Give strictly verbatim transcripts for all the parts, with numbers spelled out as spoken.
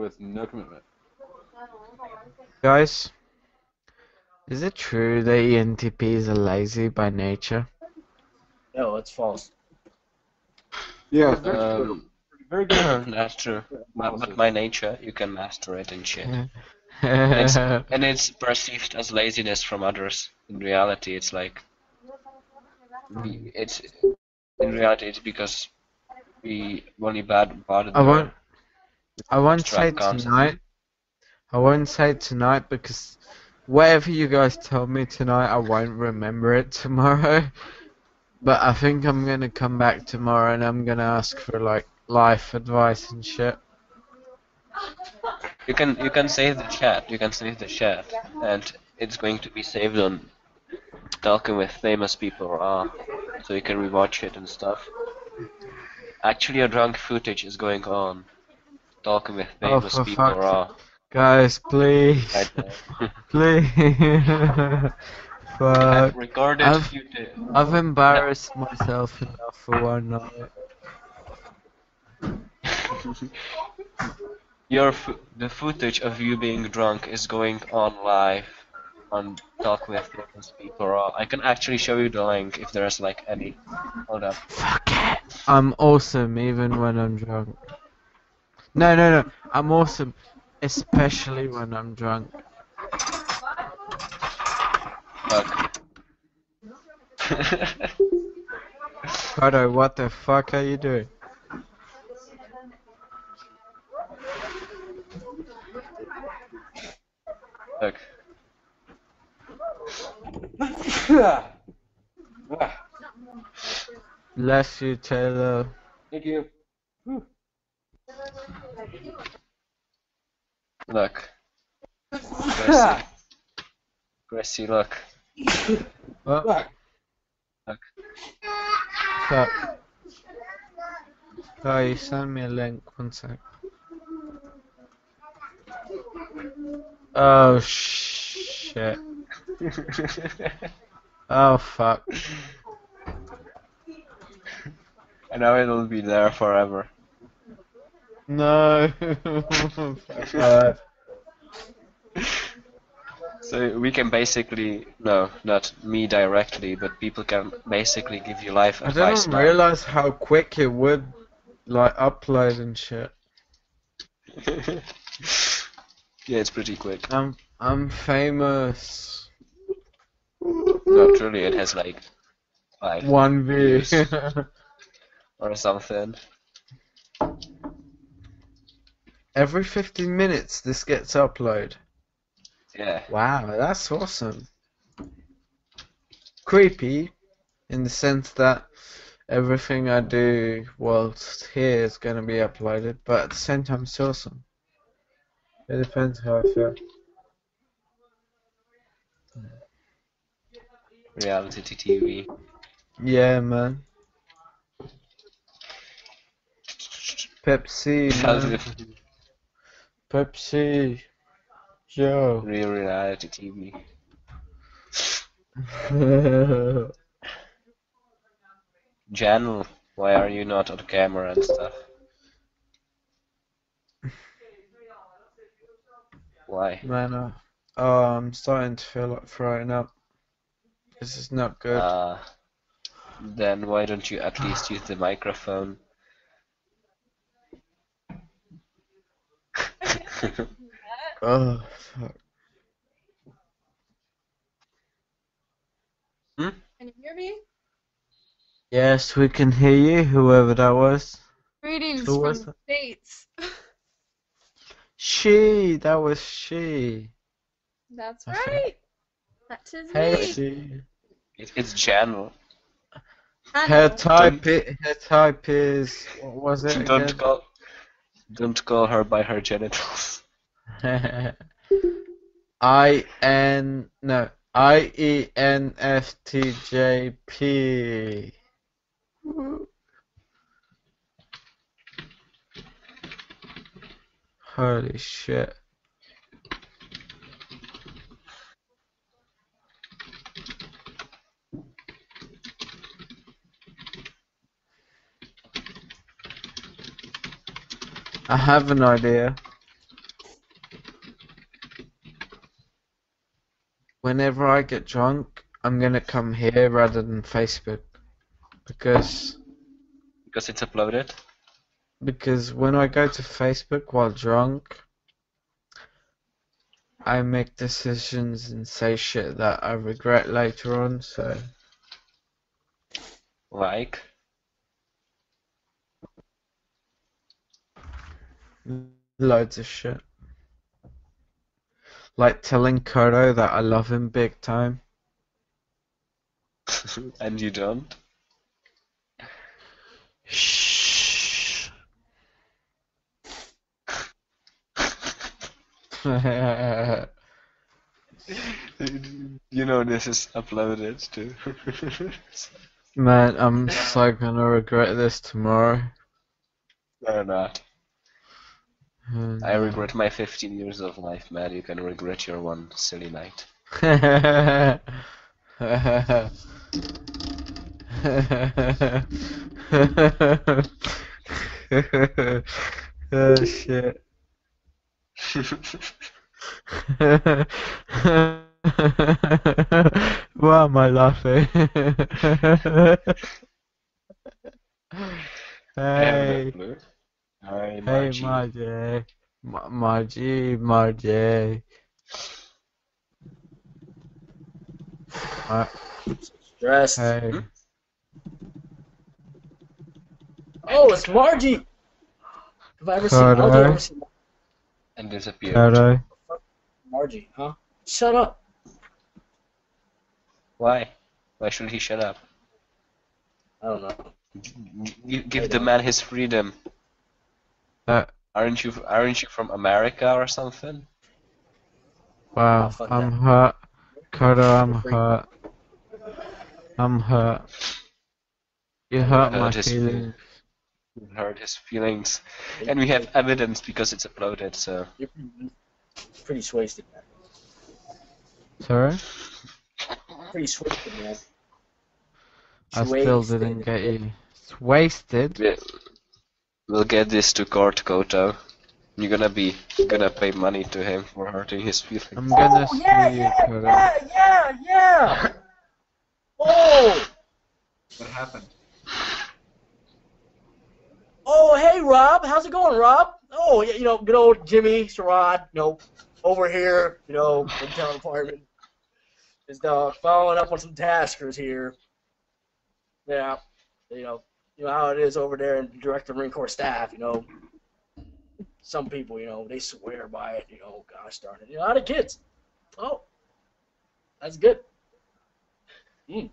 with no commitment. Guys, is it true that E N T Ps are lazy by nature? No, it's false. Yeah, that's um, true. Very good. That's true. But, but by nature, you can master it and shit. and, it's, and it's perceived as laziness from others. In reality, it's like it's in reality it's because we only bad bothered. I won't. I won't say concept. tonight. I won't say tonight because whatever you guys tell me tonight, I won't remember it tomorrow. But I think I'm gonna come back tomorrow and I'm gonna ask for like life advice and shit. You can you can save the chat. You can save the chat, and it's going to be saved on Talking with Famous People R, so you can rewatch it and stuff. Actually, a drunk footage is going on. Talking with Famous oh, People R. Guys, please, right please. Fuck. I've recorded I've, footage. I've embarrassed no. myself enough for one night. Your f the footage of you being drunk is going on live on Talk with Famous People Raw. I can actually show you the link if there's like any. Hold up. Fuck it. I'm awesome even when I'm drunk. No, no, no. I'm awesome, especially when I'm drunk. Fuck. Cardo, what the fuck are you doing? Look. Bless you, Taylor. Thank you. Whew. Look. Gracie. Gracie, look. What? Look. Look. So. Oh, you send me a link. One sec. Oh shit. Oh fuck. And now it'll be there forever. No. uh. So we can basically, no, not me directly, but people can basically give you life advice. I didn't now. realize how quick it would like upload and shit. Yeah, it's pretty quick. I'm I'm famous. No, truly, it has like five one view or something. Every fifteen minutes, this gets uploaded. Yeah. Wow, that's awesome. Creepy, in the sense that everything I do whilst here is going to be uploaded, but at the same time, it's awesome. It depends how I feel. Reality T V. Yeah, man. Pepsi. Man. Pepsi. Yo. Real reality T V. Jan, why are you not on camera and stuff? Why? Man, uh, oh, I'm starting to feel like throwing up. This is not good. Uh, then why don't you at least use the microphone? Oh, fuck. Hmm? Can you hear me? Yes, we can hear you, whoever that was. Greetings Who from was the States. She, that was she. That's right. That is hey, me. She. It, it's Jan. Her type, I, her type is. What was it? Don't again? call. Don't call her by her genitals. I n no I e n f t j p. Holy shit. I have an idea. whenever I get drunk, I'm gonna come here rather than Facebook, because because it's uploaded. Because when I go to Facebook while drunk, I make decisions and say shit that I regret later on. So, like, loads of shit. Like telling Kodo that I love him big time. And you don't? Shh. You know this is uploaded too. Man, I'm so gonna regret this tomorrow. No, not. Mm. I regret my fifteen years of life, man. You can regret your one silly night. Oh shit. Why am I laughing? Hey. Hi, Mar Je. Hey, Mar Je. Mar Je, Mar Je. Stressed. Hey. Oh, it's Mar Je! Have I ever seen Mar Je? And disappeared. Kodo. Mar Je, huh? Shut up! Why? Why should he shut up? I don't know. G give I the know. man his freedom. Uh, aren't you aren't you from America or something? Wow, oh, I'm that. hurt. Kodo, I'm hurt. I'm hurt. You hurt, hurt my feelings. You hurt his feelings. And we have evidence because it's uploaded, so... You're pretty swasted, man. Sorry? Pretty swasted, man. I swasted. still didn't get you. It's wasted? Yeah. We'll get this to court, Kodo. You're gonna be gonna pay money to him for hurting his feelings. I'm gonna oh, yeah, yeah, you, yeah, yeah, yeah. Oh! What happened? Oh, hey, Rob. How's it going, Rob? Oh, you know, good old Jimmy, Sherrod, you know, over here, you know, in town apartment. Just uh, following up on some taskers here. Yeah, you know. You know how it is over there in Director Marine Corps staff, you know. Some people, you know, they swear by it, you know, gosh darn it. You know, how the kids. Oh. That's good. Mm.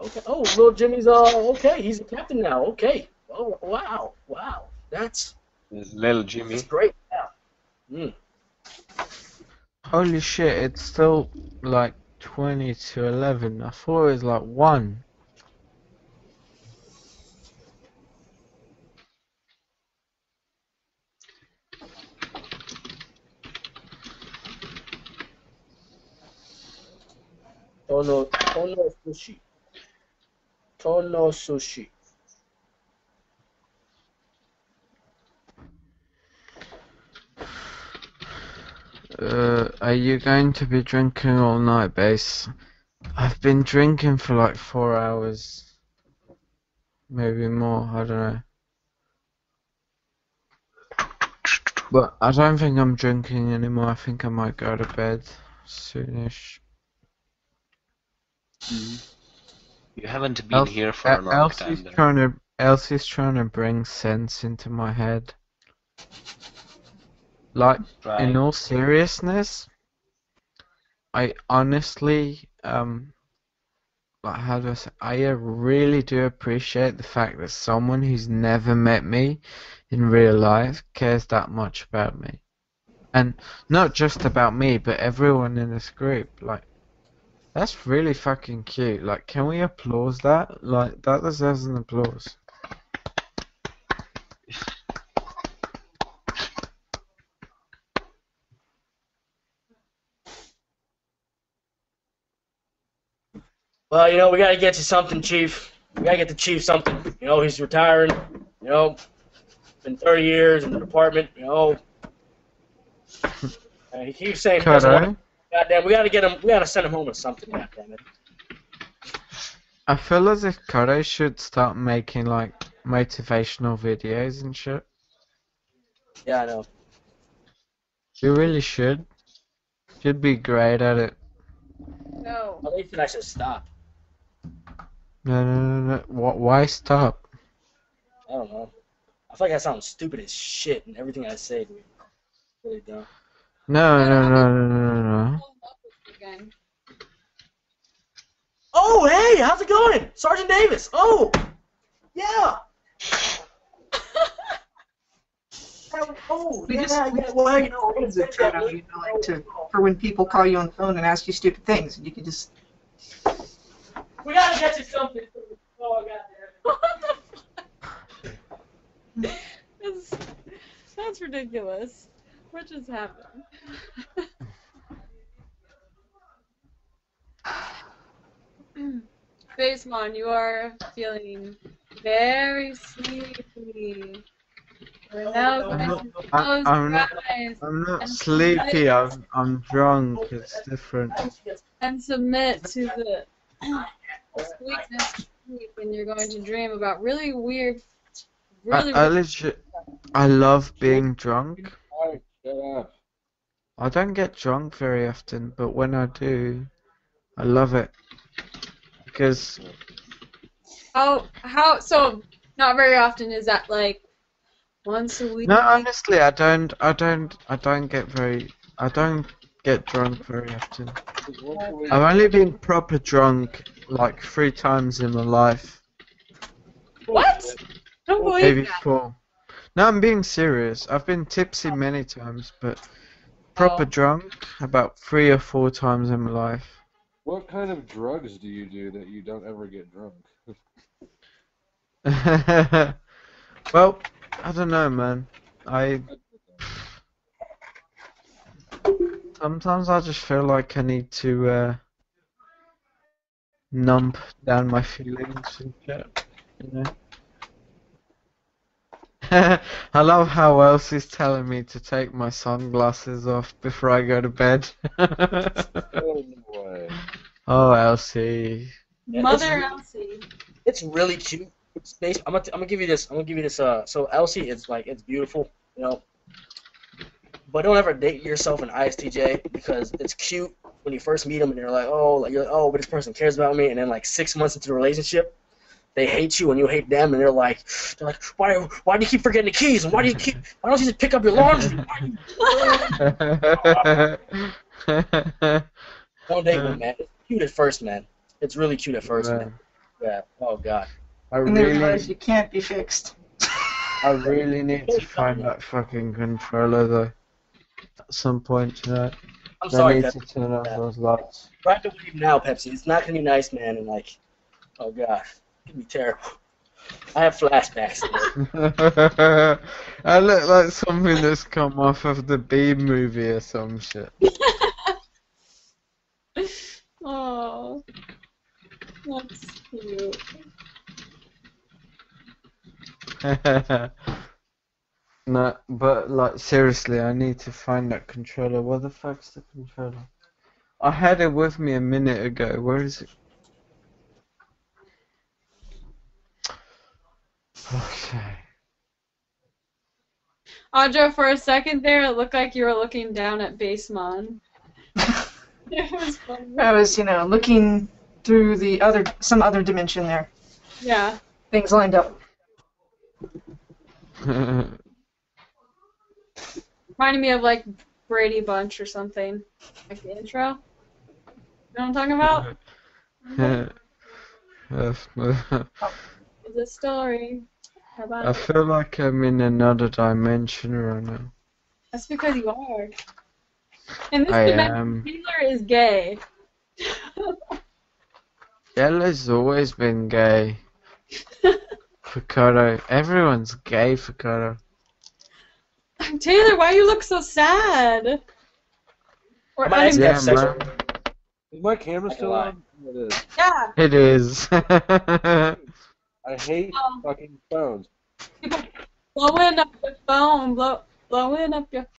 Okay. Oh, little Jimmy's uh okay, he's a captain now, okay. Oh wow, wow. That's it's little Jimmy. That's great now. Mm. Holy shit, it's still like twenty to eleven. I thought it was like one. Tono, tono sushi. Tono sushi. Uh, are you going to be drinking all night, Base? I've been drinking for like four hours. Maybe more, I don't know. But I don't think I'm drinking anymore. I think I might go to bed soonish. Mm. You haven't been Elf, here for a long Elfie's time. Though. Trying to, Elsie's trying to bring sense into my head. Like, right. in all seriousness, I honestly, um, like, how do I say, I really do appreciate the fact that someone who's never met me in real life cares that much about me. And not just about me, but everyone in this group, like, that's really fucking cute. Like, can we applaud that? Like, that deserves an applause. Well, you know, we gotta get you something, Chief. We gotta get the Chief something. You know, he's retiring. You know, it's been thirty years in the department. You know, and he keeps saying. Cut Goddamn, we gotta get him. We gotta send him home with something. Goddamn it. I feel as if Koro should start making like motivational videos and shit. Yeah, I know. You really should. You'd be great at it. No. At least I should stop. No, no, no, no. Why stop? I don't know. I feel like I sound stupid as shit and everything I say to you. Really don't. No, no, no, no, no, no, no. Oh, hey, how's it going? Sergeant Davis. Oh, yeah. Oh, we yeah, just, yeah, we just well, you know, what is it, you know, you know, like to, for when people call you on the phone and ask you stupid things, and you can just... We gotta get you something. Oh, I got there. What the fuck? That's ridiculous. What just happened? Basemon, you are feeling very sleepy. We're now I'm, not, to close I'm, not, I'm not sleepy, I'm, I'm drunk, it's different. And submit to the sweetness of sleep when you're going to dream about really weird, really I, I, weird stuff. I love being drunk. I don't get drunk very often, but when I do, I love it. Because... How, how, so, not very often is that like... Once a week. No, honestly, I don't, I don't, I don't get very, I don't get drunk very often. I've only been proper drunk like three times in my life. What? Don't believe Maybe that. four. No, I'm being serious. I've been tipsy many times, but proper oh. drunk about three or four times in my life. What kind of drugs do you do that you don't ever get drunk? Well. I don't know, man. I sometimes I just feel like I need to uh, numb down my feelings and shit. You know. I love how Elsie is telling me to take my sunglasses off before I go to bed. Oh, boy. Oh, Elsie. Yeah, Mother it's Elsie. It's really cute. It's based, I'm gonna I'm gonna give you this. I'm gonna give you this. Uh, so Elsie, it's like it's beautiful, you know. But don't ever date yourself an I S T J because it's cute when you first meet them and you're like, oh, like you're like, oh, but this person cares about me. And then like six months into the relationship, they hate you and you hate them, and they're like, they're like, why why do you keep forgetting the keys? Why do you keep? Why don't you just pick up your laundry? Don't date them, man. It's cute at first, man. It's really cute at first, yeah. man. Yeah. Oh God. I and really, they realize you can't be fixed. I really need to find that fucking controller though. At some point tonight. I'm sorry, Pepsi. To turn off those lights. Try to leave now, Pepsi. It's not gonna be nice, man. And like, oh god, it's gonna be terrible. I have flashbacks. I look like something that's come off of the B movie or some shit. Oh, that's cute. No, but like seriously, I need to find that controller. Where the fuck's the controller? I had it with me a minute ago. Where is it? Okay. Audra, for a second there, it looked like you were looking down at Basemon. It was funny. I was, you know, looking through the other, some other dimension there. Yeah. Things lined up. Reminded me of like Brady Bunch or something. Like the intro. You know what I'm talking about? The story. How about I feel it? Like I'm in another dimension right now. That's because you are. And this I dimension, am. Taylor is gay. Taylor's always been gay. For Koro. Everyone's gay for Koro. Taylor, why you look so sad? Or my yeah, man. Is my camera still on? It is. Yeah. It is. I hate um, fucking phones. Blowing up your phone. Blow, blowing up your